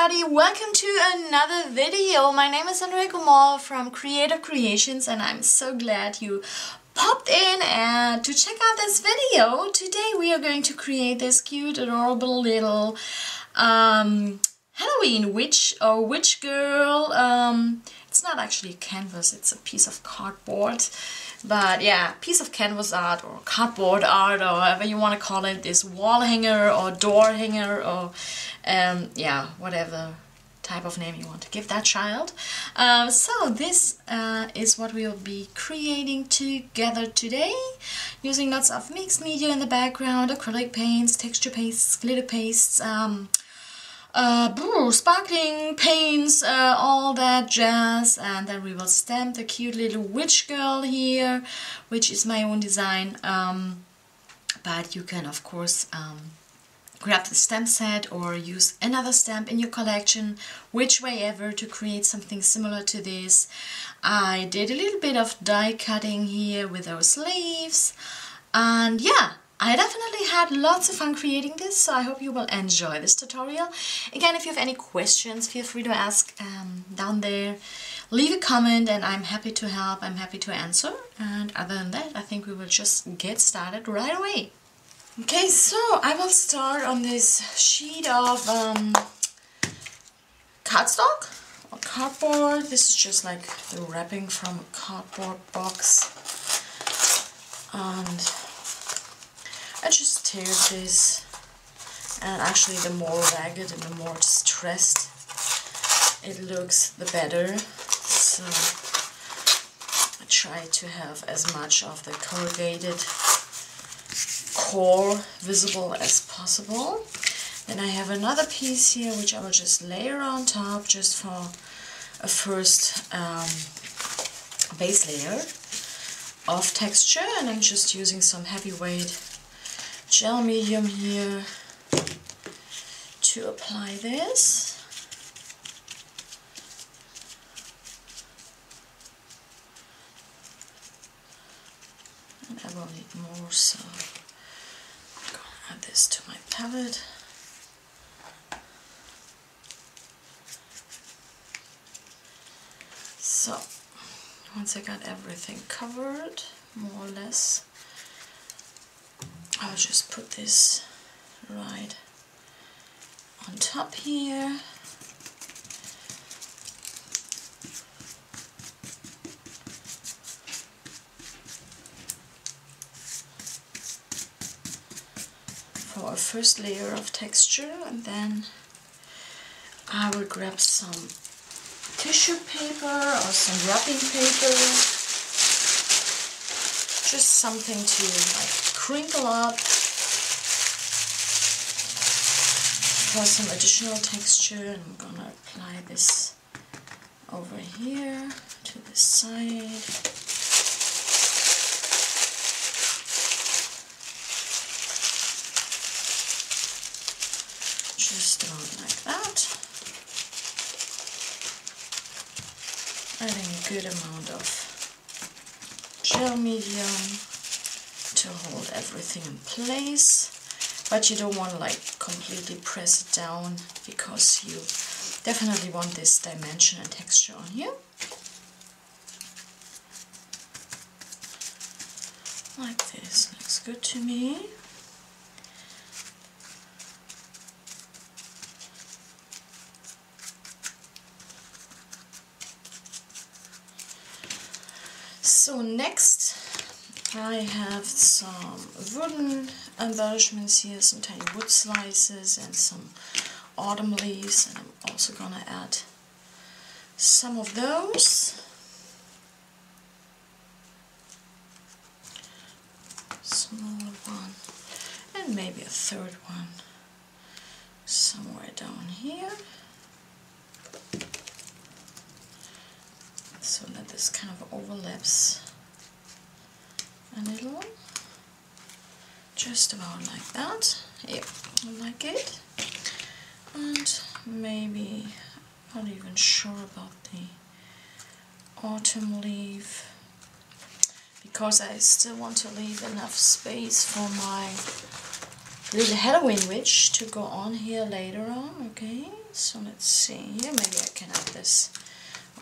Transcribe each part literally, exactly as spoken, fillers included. everybody, welcome to another video. My name is Andrea Gomoll from Cre8tive Cre8tions and I'm so glad you popped in and to check out this video. Today we are going to create this cute, adorable little um, Halloween witch or witch girl. Um, it's not actually canvas, it's a piece of cardboard. But yeah, piece of canvas art or cardboard art or whatever you want to call it, this wall hanger or door hanger or um, yeah, whatever type of name you want to give that child. Uh, so this uh, is what we will be creating together today, using lots of mixed media in the background, acrylic paints, texture pastes, glitter pastes, um, Uh, brew, sparkling paints, uh, all that jazz, and then we will stamp the cute little witch girl here, which is my own design, um, but you can of course um, grab the stamp set or use another stamp in your collection, which way ever, to create something similar to this. I did a little bit of die cutting here with those leaves, and yeah, I definitely had lots of fun creating this, so I hope you will enjoy this tutorial. Again, if you have any questions, feel free to ask um, down there. Leave a comment and I'm happy to help, I'm happy to answer. And other than that, I think we will just get started right away. Okay, so I will start on this sheet of um, cardstock or cardboard. This is just like the wrapping from a cardboard box. And I just tear this, and actually the more ragged and the more stressed it looks, the better. So I try to have as much of the corrugated core visible as possible. Then I have another piece here which I will just layer on top just for a first um, base layer of texture, and I'm just using some heavyweight gel medium here to apply this. And I will need more, so I'm going to add this to my palette. So, once I got everything covered, more or less, I'll just put this right on top here. For a first layer of texture, and then I will grab some tissue paper or some wrapping paper. Just something to like crinkle up for some additional texture, and I'm gonna apply this over here to the side. Just around like that. Adding a good amount of gel medium to hold everything in place, but you don't want to like completely press it down because you definitely want this dimension and texture on here. Like this looks good to me. So next I have some wooden embellishments here, some tiny wood slices and some autumn leaves, and I'm also gonna add some of those. Smaller one, and maybe a third one somewhere down here. So that this kind of overlaps a little, just about like that. Yep, I like it. And maybe, not even sure about the autumn leaf, because I still want to leave enough space for my little Halloween witch to go on here later on, okay? So let's see here, maybe I can add this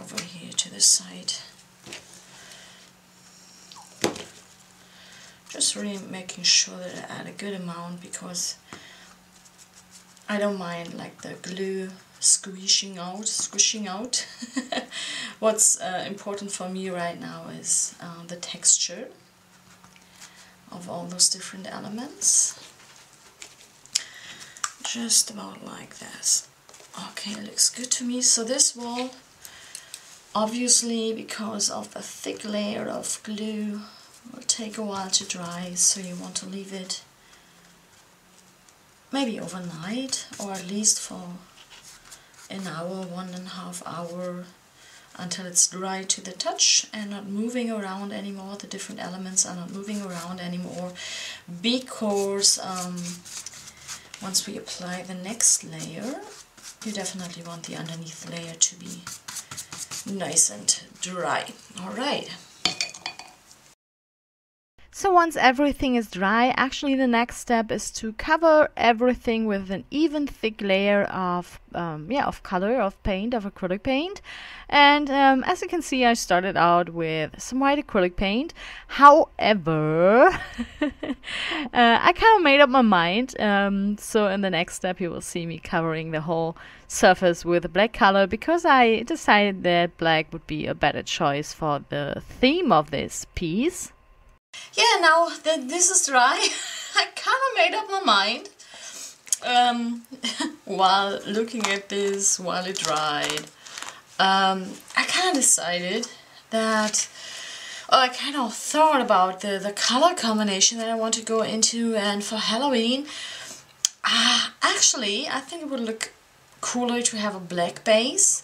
over here to the side. Just really making sure that I add a good amount, because I don't mind like the glue squishing out, squishing out. What's uh, important for me right now is uh, the texture of all those different elements. Just about like this. Okay, it looks good to me. So this wall, obviously because of a thick layer of glue, will take a while to dry, so you want to leave it maybe overnight, or at least for an hour, one and a half hour, until it's dry to the touch and not moving around anymore. The different elements are not moving around anymore, because um, once we apply the next layer, you definitely want the underneath layer to be nice and dry. All right. So once everything is dry, actually the next step is to cover everything with an even thick layer of um, yeah of color, of paint, of acrylic paint. And um, as you can see, I started out with some white acrylic paint. However, uh, I kind of made up my mind. Um, so in the next step, you will see me covering the whole surface with a black color, because I decided that black would be a better choice for the theme of this piece. Yeah, now that this is dry, I kind of made up my mind um, while looking at this, while it dried. Um, I kind of decided that, or I kind of thought about the, the color combination that I want to go into, and for Halloween, uh, actually, I think it would look cooler to have a black base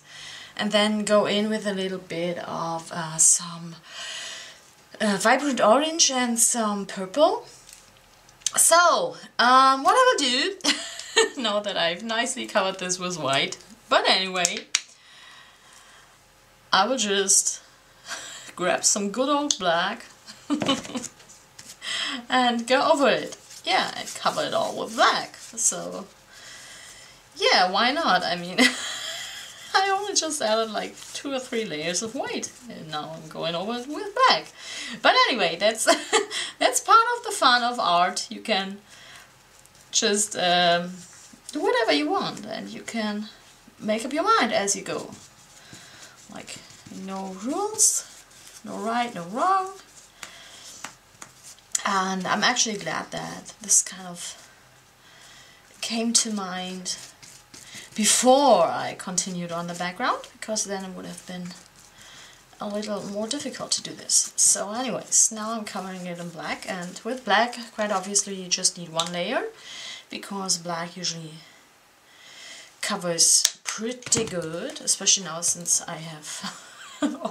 and then go in with a little bit of uh, some Uh, vibrant orange and some purple. So um, what I will do, now that I've nicely covered this with white, but anyway, I will just grab some good old black and go over it. Yeah, and cover it all with black. So yeah, why not? I mean, I only just added like two or three layers of white, and now I'm going over it with black. But anyway, that's that's part of the fun of art. You can just um, do whatever you want, and you can make up your mind as you go. Like, no rules, no right, no wrong. And I'm actually glad that this kind of came to mind before I continued on the background, because then it would have been a little more difficult to do this. So anyways, now I'm covering it in black, and with black, quite obviously, you just need one layer, because black usually covers pretty good, especially now since I have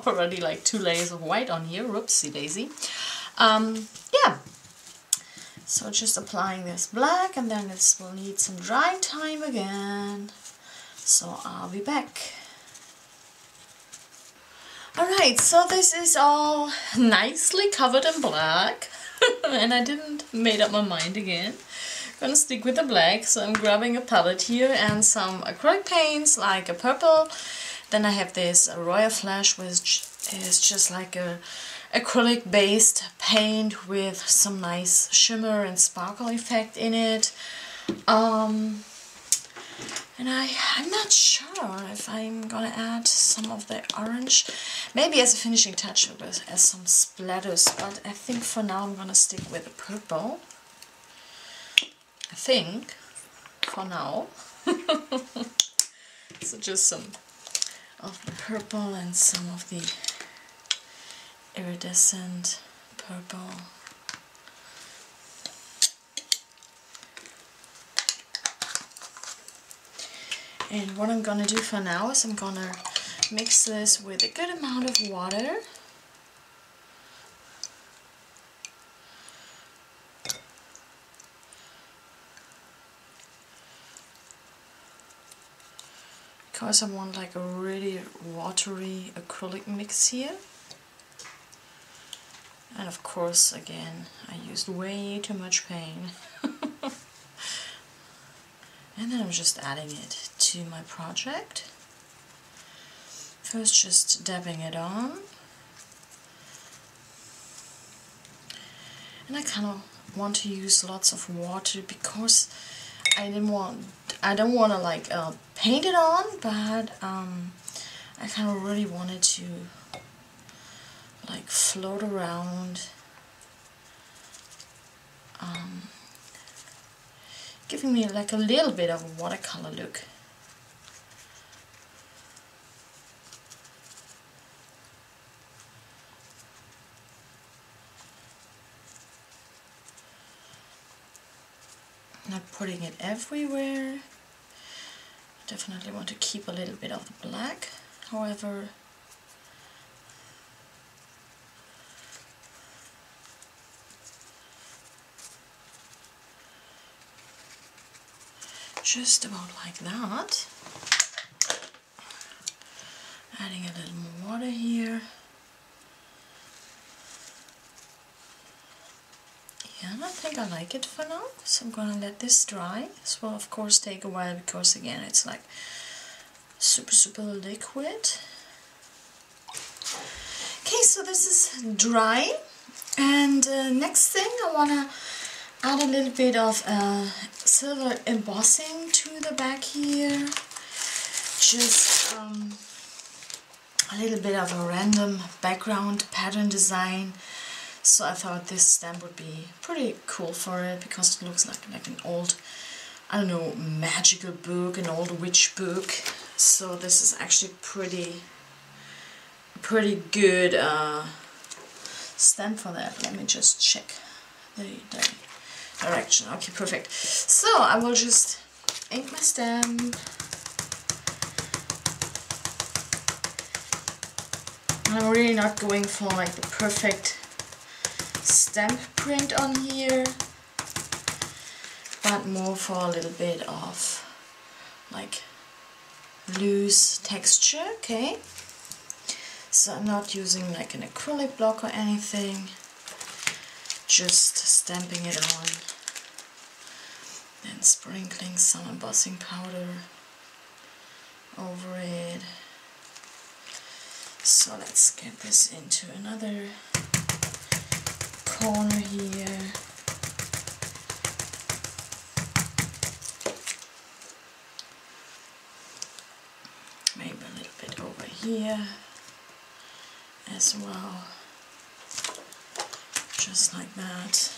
already like two layers of white on here. Whoopsie daisy. Um, yeah. So just applying this black, and then this will need some dry time again. So I'll be back. Alright, so this is all nicely covered in black. And I didn't made up my mind again. Gonna stick with the black, so I'm grabbing a palette here and some acrylic paints, like a purple. Then I have this Royal Flash, which is just like a acrylic based paint with some nice shimmer and sparkle effect in it. Um, And I, I'm not sure if I'm gonna add some of the orange, maybe as a finishing touch, with as some splatters, but I think for now I'm gonna stick with the purple. I think, for now. So just some of the purple and some of the iridescent purple. And what I'm gonna do for now is I'm gonna mix this with a good amount of water. Because I want like a really watery acrylic mix here. And of course, again, I used way too much paint. And then I'm just adding it to to my project. First, just dabbing it on. And I kind of want to use lots of water because I didn't want, I don't want to like uh, paint it on, but um, I kind of really wanted to like float around, um, giving me like a little bit of a watercolor look. Not putting it everywhere. Definitely want to keep a little bit of the black, however. Just about like that. Adding a little more water here. I think I like it for now, so I'm gonna let this dry. This will of course take a while because again it's like super super liquid. Okay, so this is dry, and uh, next thing I wanna add a little bit of uh, silver embossing to the back here. Just um, a little bit of a random background pattern design. So I thought this stamp would be pretty cool for it because it looks like, like an old, I don't know, magical book, an old witch book. So this is actually pretty, pretty good uh, stamp for that. Let me just check the, the direction. Okay, perfect. So I will just ink my stamp. I'm really not going for like the perfect stamp print on here, but more for a little bit of like loose texture. Okay, so I'm not using like an acrylic block or anything, just stamping it on and sprinkling some embossing powder over it. So let's get this into another corner here. Maybe a little bit over here as well. Just like that.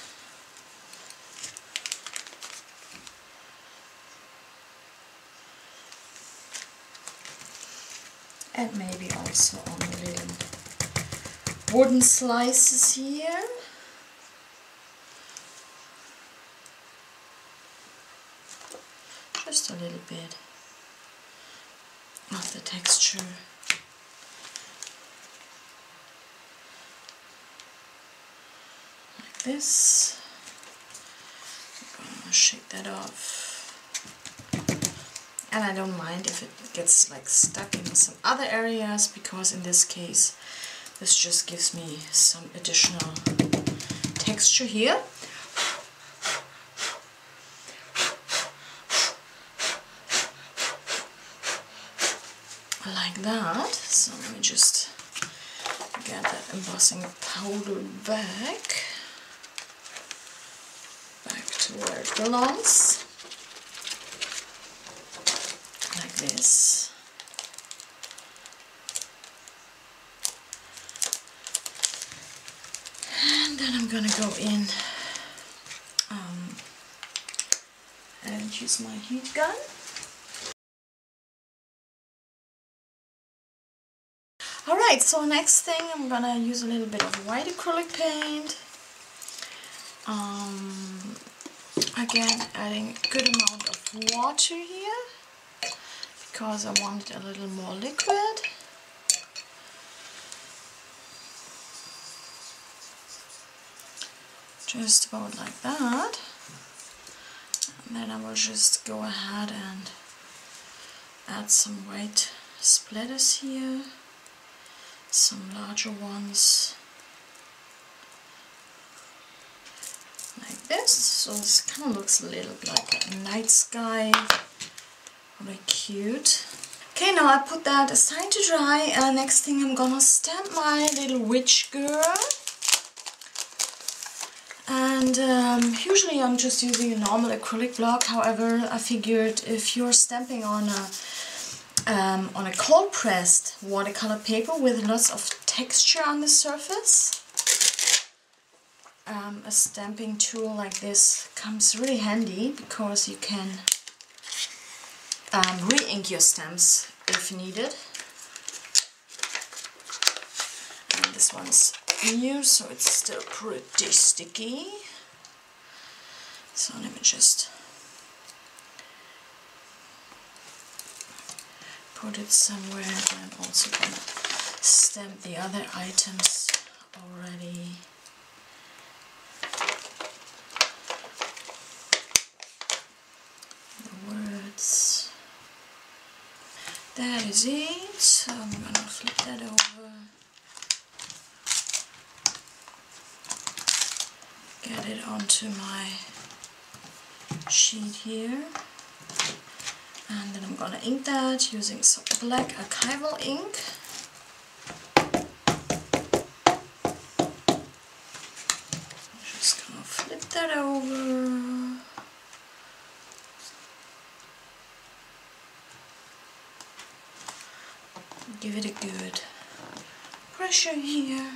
And maybe also on the little wooden slices here. Just a little bit of the texture. Like this. I'm gonna shake that off. And I don't mind if it gets like stuck in some other areas, because in this case this just gives me some additional texture here. That, so let me just get that embossing powder back, back to where it belongs, like this. And then I'm gonna go in um, and use my heat gun. So next thing, I'm gonna use a little bit of white acrylic paint. Um, again, adding a good amount of water here because I wanted a little more liquid. Just about like that. And then I will just go ahead and add some white splatters here. Some larger ones like this. So this kind of looks a little like a night sky Really cute. Okay, now I put that aside to dry, and next thing I'm gonna stamp my little witch girl. And um, usually I'm just using a normal acrylic block. However, I figured if you're stamping on a um, on a cold pressed watercolor paper with lots of texture on the surface, um, a stamping tool like this comes really handy, because you can um, re-ink your stamps if needed. And this one's new, so it's still pretty sticky. So let me just put it somewhere. I'm also gonna stamp the other items already. The words. That is it. So I'm gonna flip that over. Get it onto my sheet here, and then I'm gonna ink that using some black archival ink. I'm just gonna flip that over. Give it a good pressure here.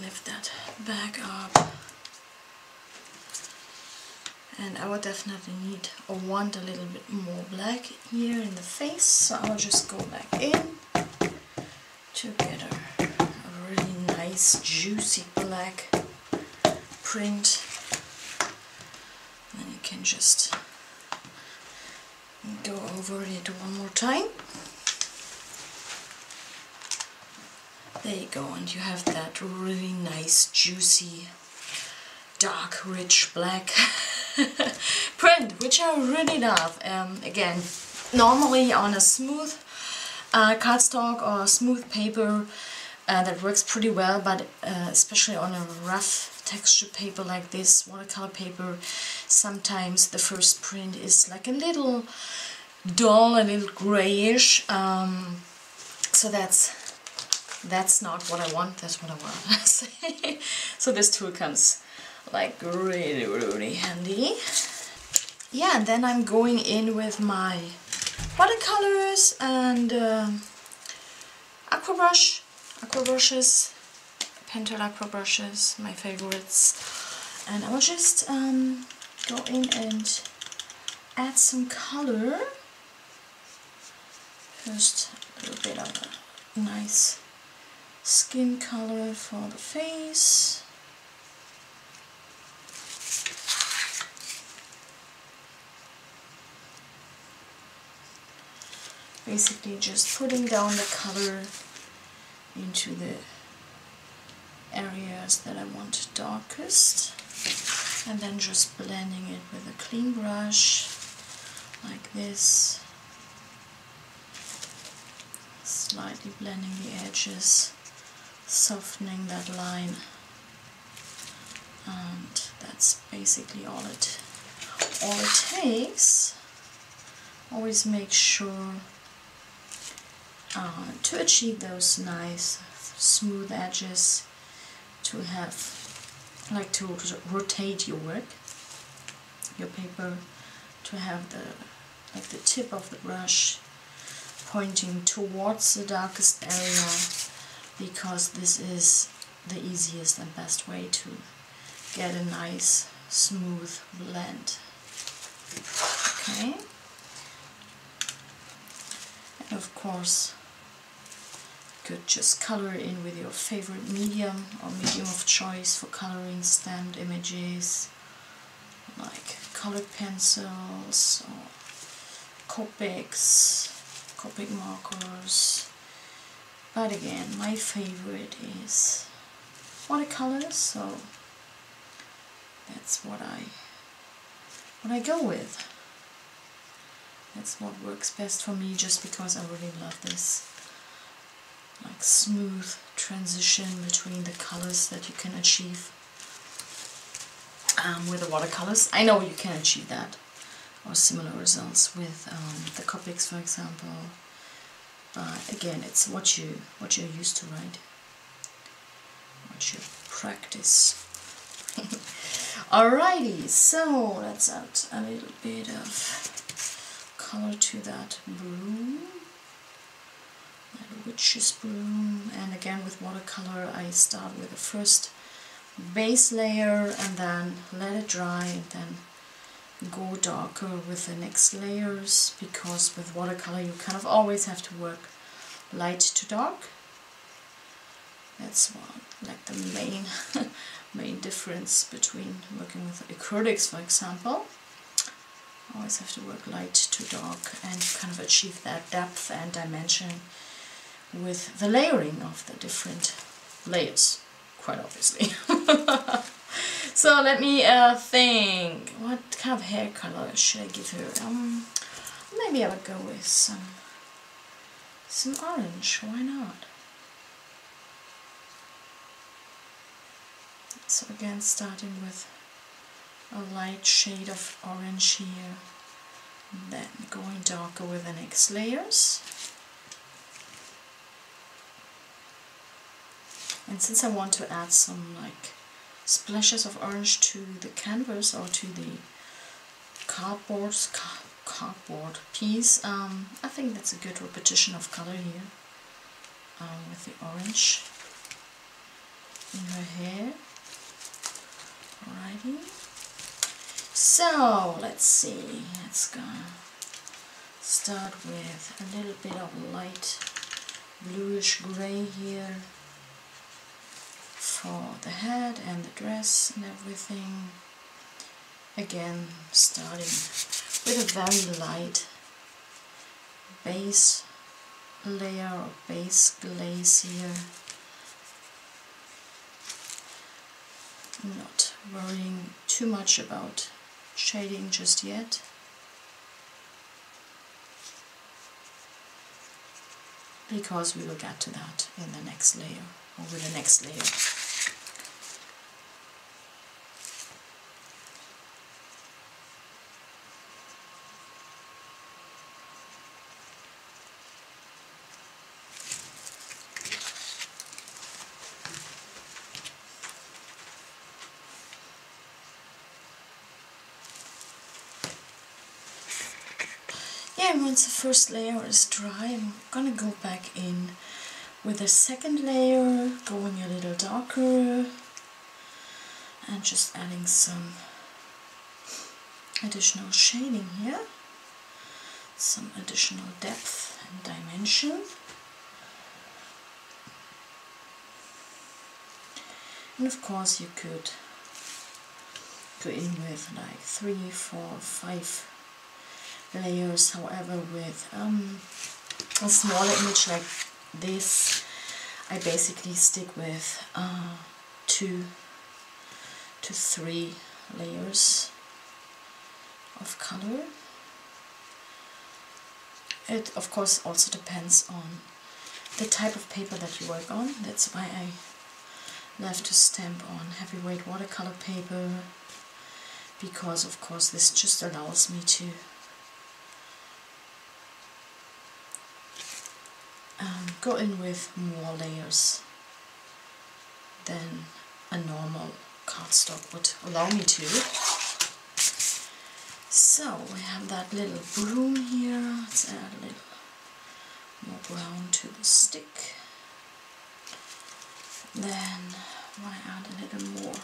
Lift that back up, and I would definitely need or want a little bit more black here in the face, so I'll just go back in to get a, a really nice juicy black print. Then you can just go over it one more time. There you go, and you have that really nice, juicy, dark, rich black print, which I really love. Um, again, normally on a smooth uh, cardstock or smooth paper, uh, that works pretty well, but uh, especially on a rough texture paper like this, watercolor paper, sometimes the first print is like a little dull, a little grayish, um, so that's That's not what I want, that's what I want to say. So this tool comes like really, really handy. Yeah, and then I'm going in with my watercolors and uh, aqua brush, aqua brushes, Pentel aqua brushes, my favorites. And I will just um, go in and add some color. First, a little bit of a nice skin color for the face. Basically just putting down the color into the areas that I want darkest, and then just blending it with a clean brush like this, slightly blending the edges, softening that line, and that's basically all it all it takes. Always make sure uh, to achieve those nice smooth edges, to have like to rotate your work, your paper, to have the like the tip of the brush pointing towards the darkest area, because this is the easiest and best way to get a nice smooth blend. Okay, and of course you could just color in with your favorite medium or medium of choice for coloring stamped images, like colored pencils or Copics, Copic markers. But again, my favorite is watercolors, so that's what I what I go with. That's what works best for me, just because I really love this like smooth transition between the colors that you can achieve. um, with the watercolors. I know you can achieve that or similar results with um, the Copics, for example. But again, it's what you what you're used to, right? What you practice. Alrighty, so let's add a little bit of color to that broom, that witch's broom. And again, with watercolor, I start with the first base layer and then let it dry, and then go darker with the next layers, because with watercolor you kind of always have to work light to dark. That's one, like the main main difference between working with acrylics, for example. Always have to work light to dark and kind of achieve that depth and dimension with the layering of the different layers, quite obviously. So let me uh, think, what kind of hair color should I give her? Um, maybe I would go with some, some orange, why not? So again, starting with a light shade of orange here, and then going darker with the next layers. And since I want to add some like splashes of orange to the canvas or to the cardboard, car cardboard piece, um, I think that's a good repetition of color here um, with the orange in her hair. Alrighty, so let's see, let's go start with a little bit of light bluish gray here for the head and the dress and everything. Again, starting with a very light base layer or base glaze here. Not worrying too much about shading just yet. Because we will get to that in the next layer, or with the next layer. Yeah, once the first layer is dry, I'm gonna go back in with the second layer, going a little darker and just adding some additional shading here, some additional depth and dimension. And of course you could go in with like three, four, five layers. However, with um, a smaller image like this, I basically stick with uh, two to three layers of color. It of course also depends on the type of paper that you work on. That's why I love to stamp on heavyweight watercolor paper, because of course this just allows me to Um, go in with more layers than a normal cardstock would allow me to. So we have that little broom here. Let's add a little more brown to the stick. Then I want to add a little more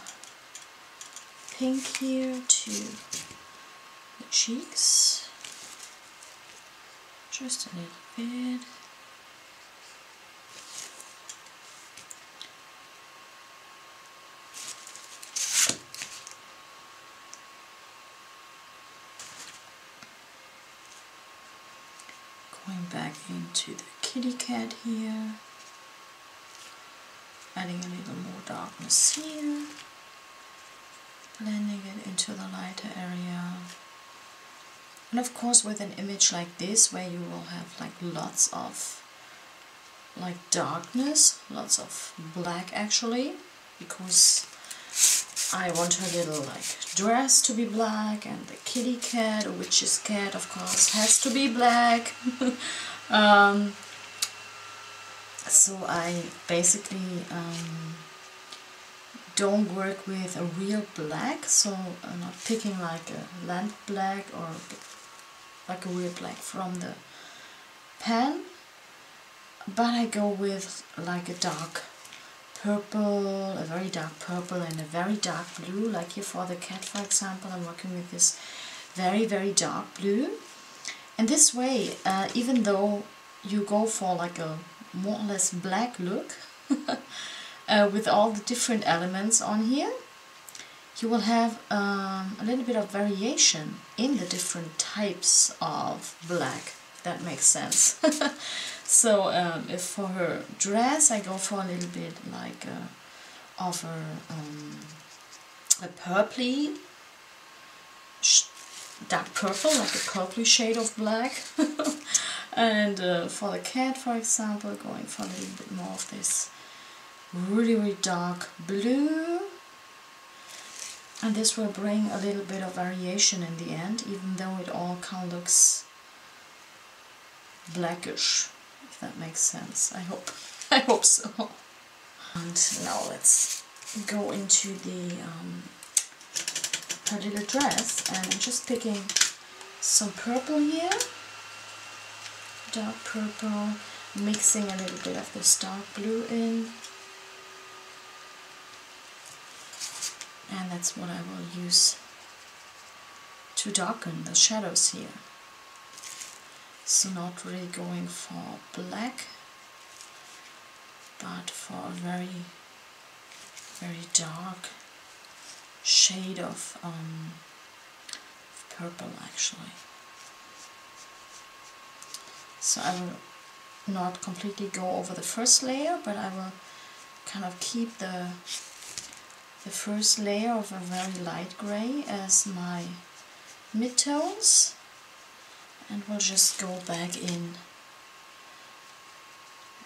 pink here to the cheeks. Just a little bit. Back into the kitty cat here, adding a little more darkness here, blending it into the lighter area. And of course with an image like this, where you will have like lots of like darkness, lots of black actually, because I want her little like dress to be black, and the kitty cat, which is cat of course, has to be black. um, so I basically um, don't work with a real black, so I'm not picking like a lamp black or like a real black from the pen, but I go with like a dark purple, a very dark purple and a very dark blue. Like here for the cat, for example, I'm working with this very, very dark blue. And this way, uh, even though you go for like a more or less black look uh, with all the different elements on here, you will have um, a little bit of variation in the different types of black. That makes sense. So um, if for her dress I go for a little bit like a, of a, um, a purpley, sh dark purple, like a purpley shade of black. And uh, for the cat, for example, going for a little bit more of this really, really dark blue. And this will bring a little bit of variation in the end, even though it all kind of looks blackish, if that makes sense. I hope I hope so. And now let's go into the um, her little dress, and I'm just picking some purple here, dark purple, mixing a little bit of this dark blue in, and that's what I will use to darken the shadows here. So not really going for black, but for a very, very dark shade of um, purple actually. So I will not completely go over the first layer, but I will kind of keep the, the first layer of a very light gray as my midtones. And we'll just go back in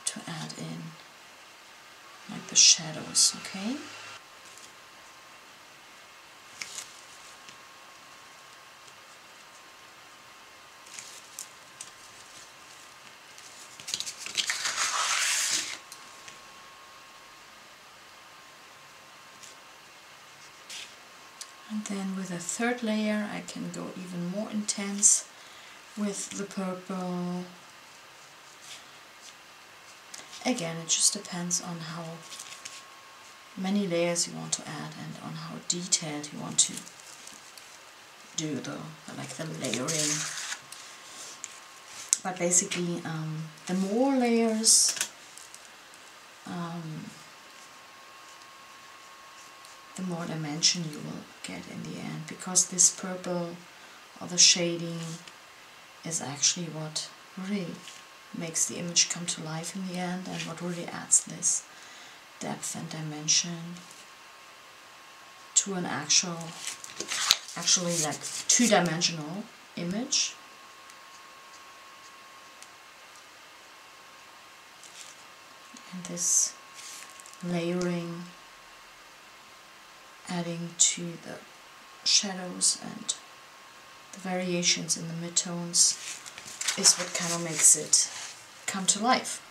to add in like the shadows, okay? And then with a third layer, I can go even more intense with the purple. Again, it just depends on how many layers you want to add and on how detailed you want to do the like the layering. But basically, um, the more layers, um, the more dimension you will get in the end, because this purple or the shading is actually what really makes the image come to life in the end, and what really adds this depth and dimension to an actual, actually like two-dimensional image. And this layering, adding to the shadows and the variations in the midtones, is what kind of makes it come to life.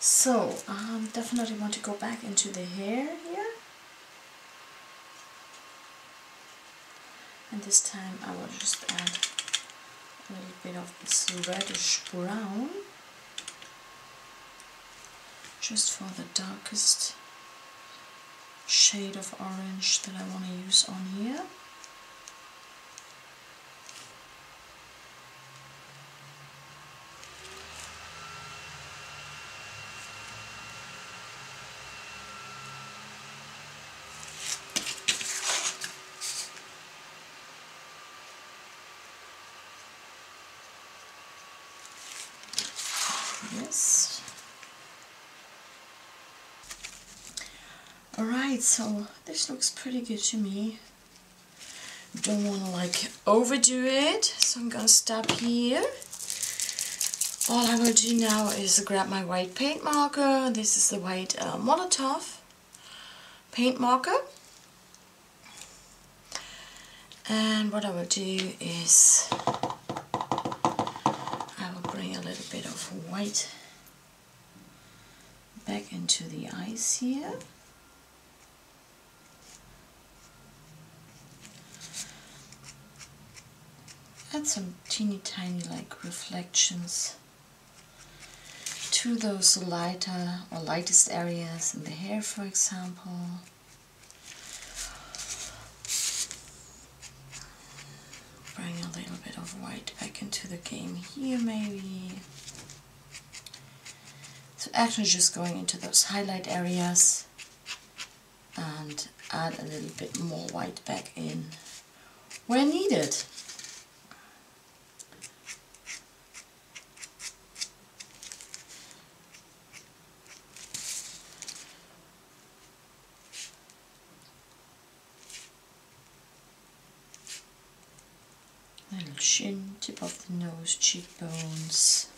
So um, definitely want to go back into the hair here, and this time I will just add a little bit of this reddish brown just for the darkest shade of orange that I want to use on here. So this looks pretty good to me. Don't want to like overdo it, so I'm gonna stop here. all I will do now is grab my white paint marker. This is the white uh, Molotov paint marker. And what I will do is I will bring a little bit of white back into the eyes here. Add some teeny tiny like reflections to those lighter or lightest areas in the hair, for example. Bring a little bit of white back into the game here, maybe. So actually just going into those highlight areas and add a little bit more white back in where needed. Little chin, tip of the nose, cheekbones.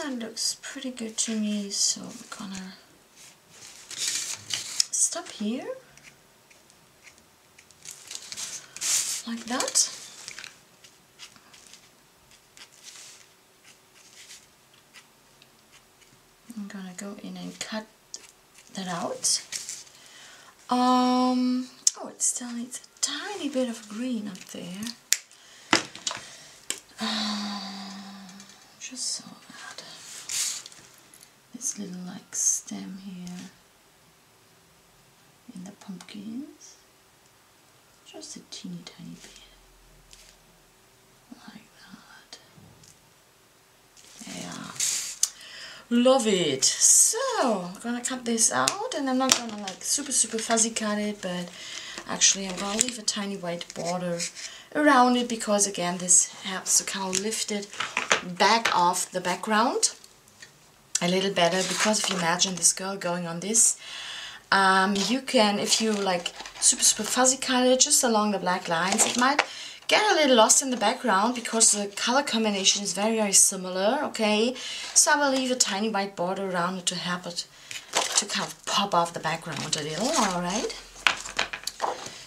That looks pretty good to me, so we're gonna stop here, like that. I'm gonna go in and cut that out. Um, oh, it still needs a tiny bit of green up there. Uh, just so. This little like stem here in the pumpkins, just a teeny tiny bit, like that. Yeah, love it. So I'm gonna cut this out, and I'm not gonna like super super fuzzy cut it, but actually I'm gonna leave a tiny white border around it, because again this helps to kind of lift it back off the background a little better. Because if you imagine this girl going on this, um, you can, if you like super super fuzzy color just along the black lines, it might get a little lost in the background because the color combination is very very similar. Okay, so I will leave a tiny white border around it to help it to kind of pop off the background a little. All right,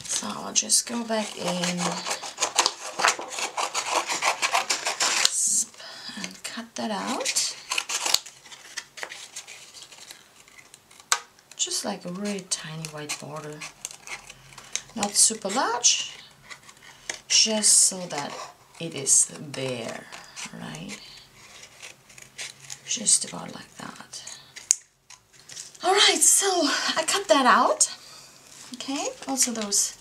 so I'll just go back in and cut that out. Just like a really tiny white border, not super large, just so that it is there, right? Just about like that. Alright, so I cut that out. Okay, also those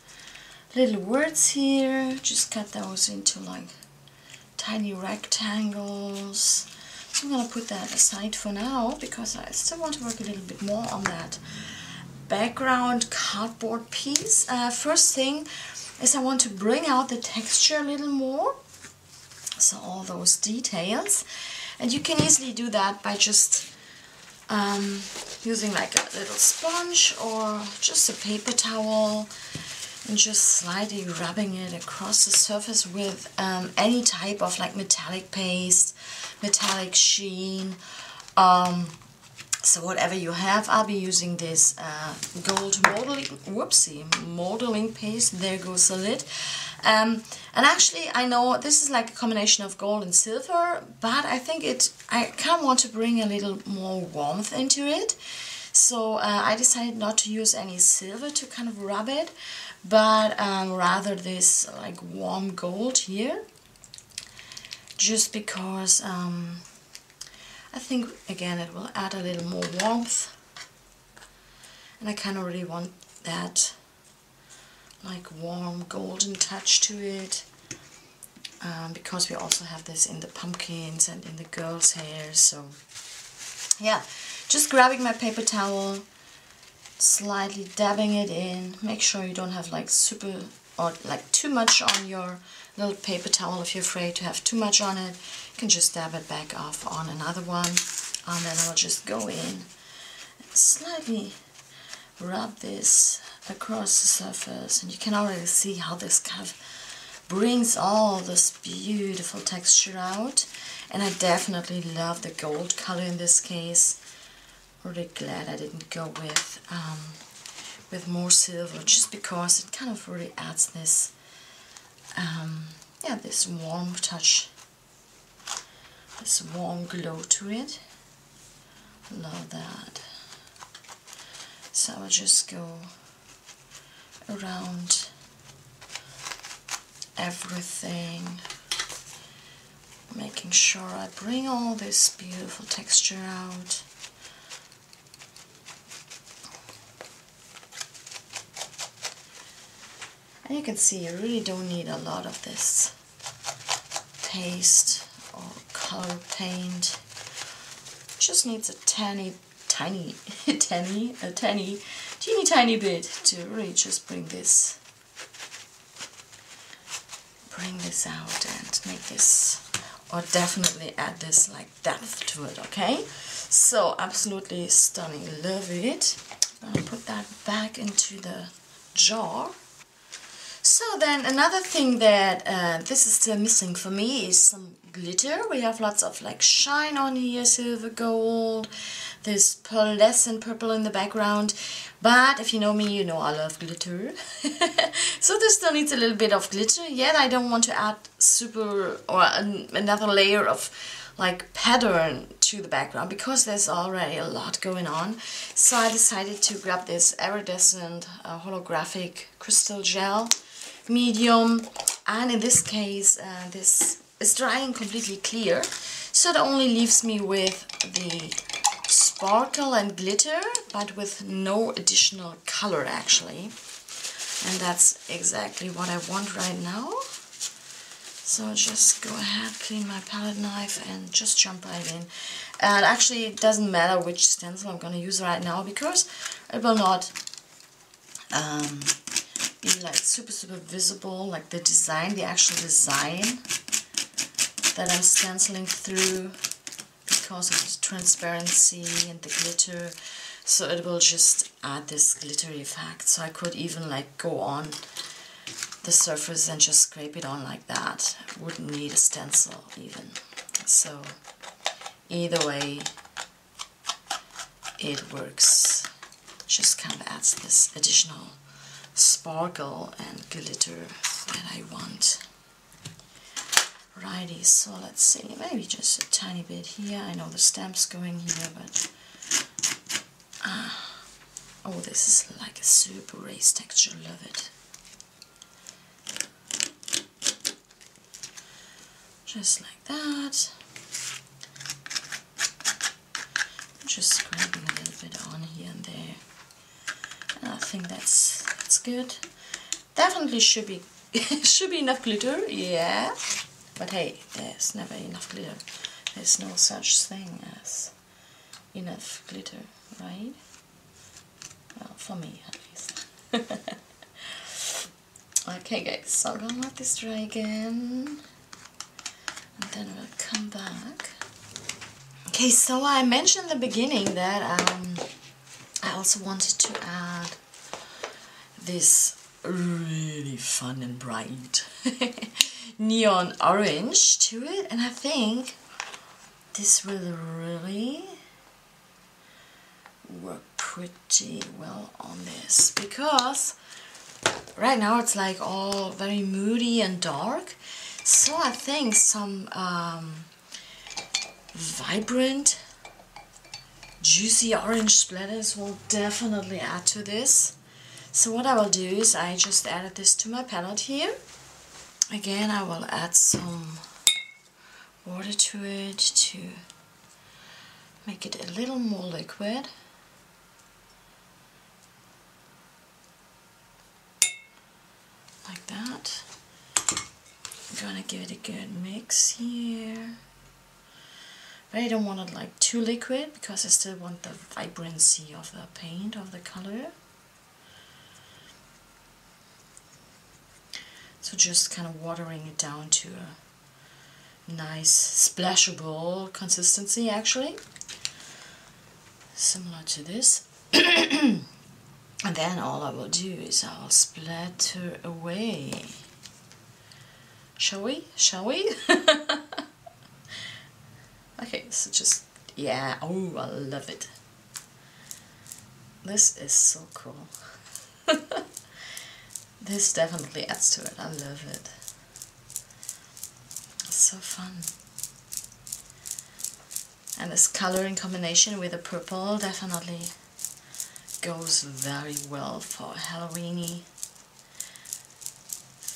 little words here, just cut those into like tiny rectangles. I'm gonna put that aside for now, because I still want to work a little bit more on that background cardboard piece. Uh, first thing is I want to bring out the texture a little more, so all those details, and you can easily do that by just um, using like a little sponge or just a paper towel and just slightly rubbing it across the surface with um, any type of like metallic paste, metallic sheen, um, so whatever you have. I'll be using this uh, gold modeling, whoopsie, modeling paste, there goes the lid. Um, and actually I know this is like a combination of gold and silver, but I think it, I kind of want to bring a little more warmth into it. So uh, I decided not to use any silver to kind of rub it, but um, rather this like warm gold here. just because um, I think again it will add a little more warmth, and I kind of really want that like warm golden touch to it, um, because we also have this in the pumpkins and in the girls' hair. So yeah, just grabbing my paper towel, slightly dabbing it in. Make sure you don't have like super or like too much on your little paper towel. If you're afraid to have too much on it, you can just dab it back off on another one, and then I'll just go in and slightly rub this across the surface, and you can already see how this kind of brings all this beautiful texture out. And I definitely love the gold color in this case. Really glad I didn't go with um, with more silver, just because it kind of really adds this um, yeah, this warm touch, this warm glow to it. Love that. So I'll just go around everything, making sure I bring all this beautiful texture out. And you can see you really don't need a lot of this paste or color paint. It just needs a tiny, tiny, tiny, a tiny, teeny tiny bit to really just bring this, bring this out and make this, or definitely add this like depth to it. Okay, so absolutely stunning, love it. I'm gonna put that back into the jar. So then another thing that uh, this is still missing for me is some glitter. We have lots of like shine on here, silver, gold, this pearlescent purple in the background. But if you know me, you know I love glitter. So this still needs a little bit of glitter, yet I don't want to add super or an, another layer of like pattern to the background, because there's already a lot going on. So I decided to grab this iridescent uh, holographic crystal gel medium, and in this case uh, this is dry and completely clear, so it only leaves me with the sparkle and glitter, but with no additional color actually, and that's exactly what I want right now. So I'll just go ahead, clean my palette knife and just jump right in. And actually it doesn't matter which stencil I'm going to use right now, because it will not um, be like super super visible, like the design, the actual design that I'm stenciling through, because of the transparency and the glitter. So it will just add this glittery effect. So I could even like go on the surface and just scrape it on like that. Wouldn't need a stencil even. So either way it works. Just kind of adds this additional sparkle and glitter that I want. Righty, so let's see, maybe just a tiny bit here. I know the stamp's going here, but uh, oh, this is like a super race texture, love it. Just like that. I'm just scraping a little bit on here and there. And I think that's that's good. Definitely should be should be enough glitter, yeah. But hey, there's never enough glitter. There's no such thing as enough glitter, right? Well, for me at least. Okay guys, so I'm gonna let this dry again, and then we'll come back. Okay, so I mentioned in the beginning that um, I also wanted to add this really fun and bright neon orange to it, and I think this will really work pretty well on this, because right now it's like all very moody and dark. So I think some um, vibrant, juicy orange splatters will definitely add to this. So what I will do is I just added this to my palette here. Again, I will add some water to it to make it a little more liquid. Like that. I'm going to give it a good mix here. But I don't want it like too liquid because I still want the vibrancy of the paint, of the color. So just kind of watering it down to a nice splashable consistency, actually. Similar to this. And then all I will do is I'll splatter away. Shall we? Shall we? Okay, so just, yeah, oh, I love it. This is so cool. This definitely adds to it, I love it. It's so fun. And this color in combination with the purple definitely goes very well for a Halloween-y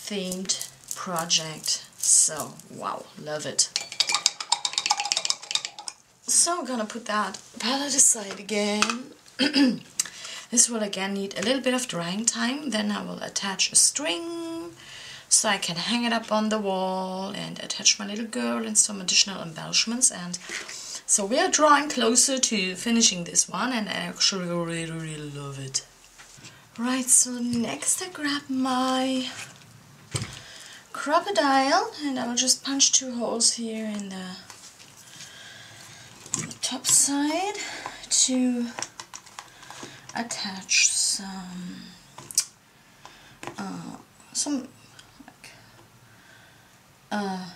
themed project. So, wow, love it. So I'm gonna put that palette aside again. This will again need a little bit of drying time. Then I will attach a string so I can hang it up on the wall and attach my little girl and some additional embellishments. And so we are drawing closer to finishing this one, and I actually really, really love it. Right, so next I grab my crocodile and I will just punch two holes here in the the top side to attach some uh, some like, uh,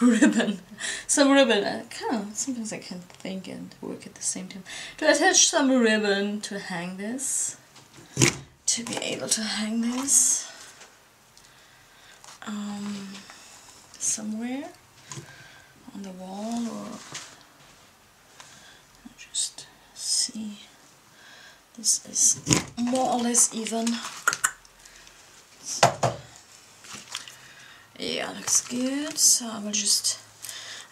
ribbon, some ribbon. I kind of sometimes I can think and work at the same time. To attach some ribbon to hang this, to be able to hang this um, somewhere on the wall or. Just see, this is more or less even. So, yeah, looks good. So I will just,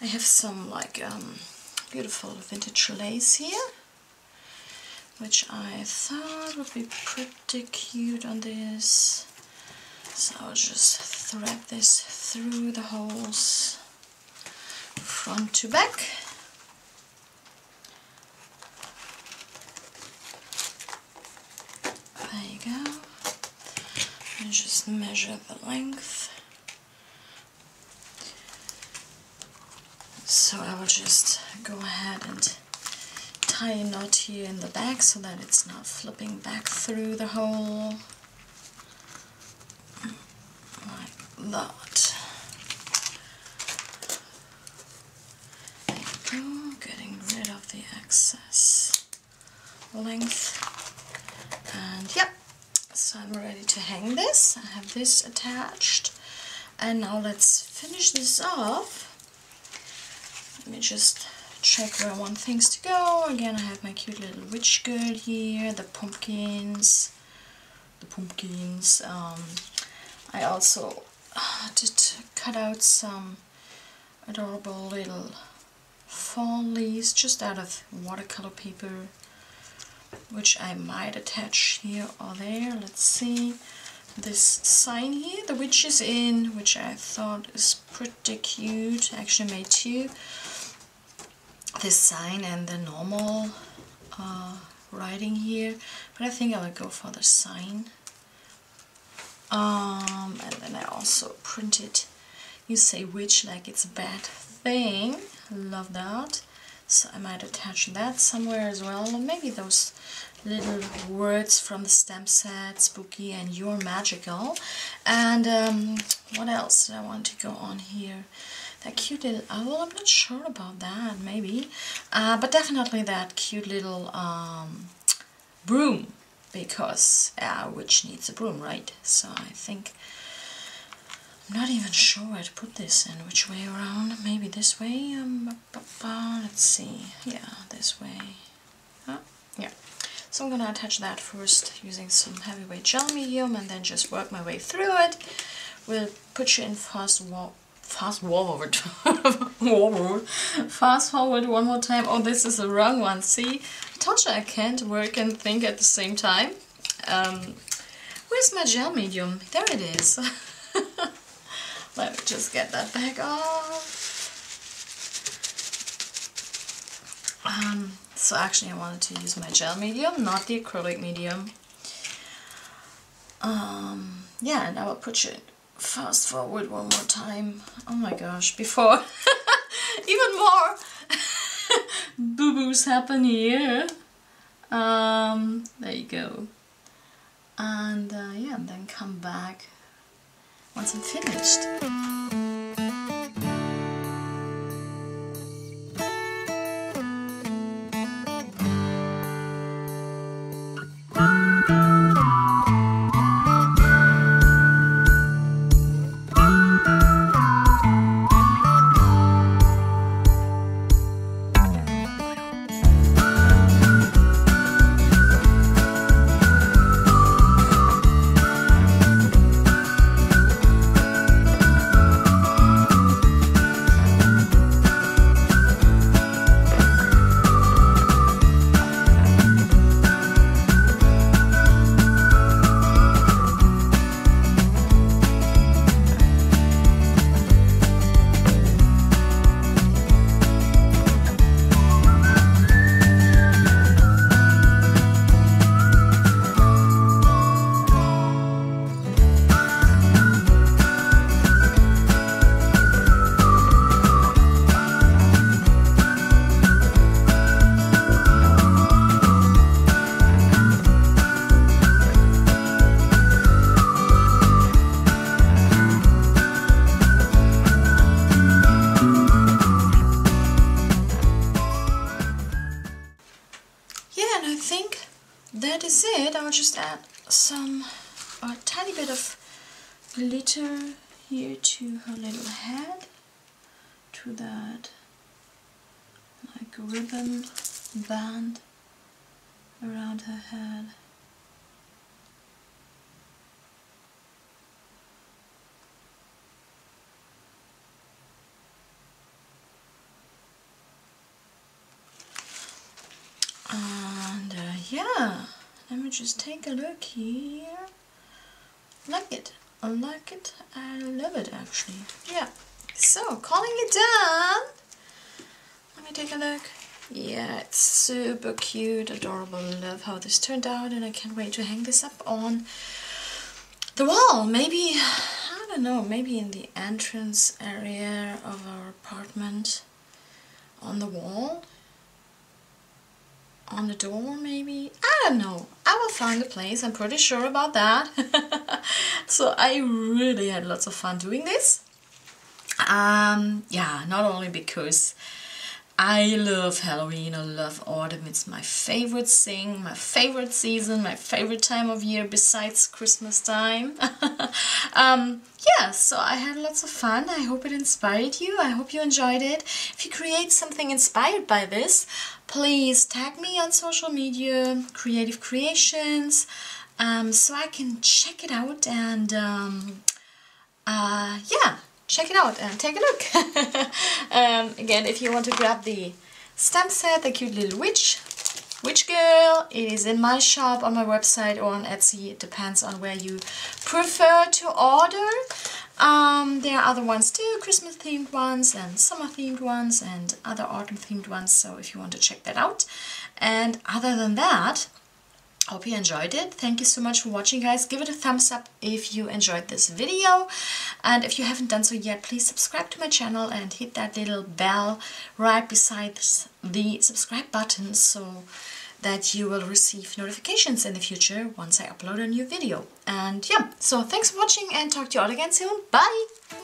I have some like um, beautiful vintage lace here, which I thought would be pretty cute on this. So I'll just thread this through the holes, front to back. Go. And just measure the length. So I will just go ahead and tie a knot here in the back so that it's not flipping back through the hole. Like that. There you go, getting rid of the excess length. And yep. So I'm ready to hang this. I have this attached, and now let's finish this off. Let me just check where I want things to go. Again, I have my cute little witch girl here, the pumpkins, the pumpkins. Um, I also did cut out some adorable little fall leaves just out of watercolor paper, which I might attach here or there. Let's see, this sign here, the witch is in, which I thought is pretty cute. I actually made two, this sign and the normal uh, writing here, but I think I will go for the sign. Um, and then I also printed, you say witch like it's a bad thing, love that. So I might attach that somewhere as well. Maybe those little words from the stamp set, spooky and you're magical. And um, what else did I want to go on here? That cute little owl, I'm not sure about that, maybe. Uh, but definitely that cute little um, broom, because a witch needs a broom, right? So I think, I'm not even sure where to put this and which way around. Maybe this way. Um, let's see. Yeah, this way. Huh? Yeah. So I'm gonna attach that first using some heavyweight gel medium, and then just work my way through it. We'll put you in fast, wa fast forward, fast forward one more time. Oh, this is the wrong one. See, I told you I can't work and think at the same time. Um, where's my gel medium? There it is. Let me just get that back off. Um, so actually I wanted to use my gel medium, not the acrylic medium. Um, yeah, and I will put it fast forward one more time. Oh my gosh, before even more boo-boos happen here. Um, there you go. And uh, yeah, and then come back once I'm finished. Just add some or a tiny bit of glitter here to her little head, to that like ribbon band around her head. And uh, yeah, let me just take a look here. Like it, I like it, I love it actually. Yeah, so calling it done. Let me take a look. Yeah, it's super cute, adorable. Love how this turned out, and I can't wait to hang this up on the wall. Maybe, I don't know, maybe in the entrance area of our apartment, on the wall, on the door maybe? I don't know. I will find a place, I'm pretty sure about that. So I really had lots of fun doing this. Um, yeah, not only because I love Halloween, I love autumn, it's my favorite thing, my favorite season, my favorite time of year besides Christmas time. um, yeah, so I had lots of fun. I hope it inspired you, I hope you enjoyed it. If you create something inspired by this, please tag me on social media, Cre eightive Cre eight tions, um, so I can check it out and um, uh, yeah. Check it out and take a look. um, again, if you want to grab the stamp set, the cute little witch, witch girl, it is in my shop, on my website, or on Etsy. It depends on where you prefer to order. Um, there are other ones too, Christmas themed ones and summer themed ones and other autumn themed ones, so if you want to check that out. And other than that, hope you enjoyed it. Thank you so much for watching, guys. Give it a thumbs up if you enjoyed this video, and if you haven't done so yet, please subscribe to my channel and hit that little bell right beside the subscribe button so that you will receive notifications in the future once I upload a new video. And yeah, so thanks for watching and talk to you all again soon. Bye!